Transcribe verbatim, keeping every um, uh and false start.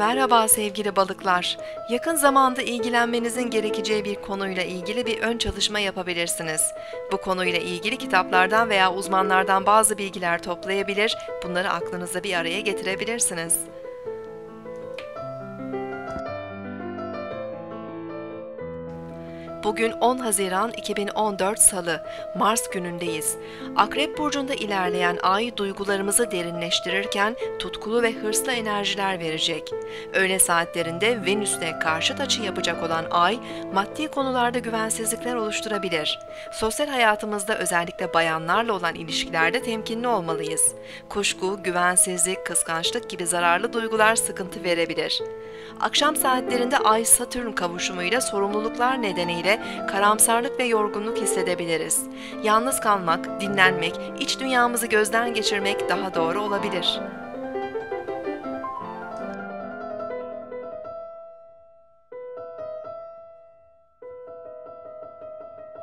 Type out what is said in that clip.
Merhaba sevgili balıklar. Yakın zamanda ilgilenmenizin gerekeceği bir konuyla ilgili bir ön çalışma yapabilirsiniz. Bu konuyla ilgili kitaplardan veya uzmanlardan bazı bilgiler toplayabilir, bunları aklınızda bir araya getirebilirsiniz. Bugün on Haziran iki bin on dört Salı, Mars günündeyiz. Akrep burcunda ilerleyen ay duygularımızı derinleştirirken tutkulu ve hırslı enerjiler verecek. Öğle saatlerinde Venüs'le karşıt açı yapacak olan ay, maddi konularda güvensizlikler oluşturabilir. Sosyal hayatımızda özellikle bayanlarla olan ilişkilerde temkinli olmalıyız. Kuşku, güvensizlik, kıskançlık gibi zararlı duygular sıkıntı verebilir. Akşam saatlerinde Ay-Satürn kavuşumuyla sorumluluklar nedeniyle karamsarlık ve yorgunluk hissedebiliriz. Yalnız kalmak, dinlenmek, iç dünyamızı gözden geçirmek daha doğru olabilir.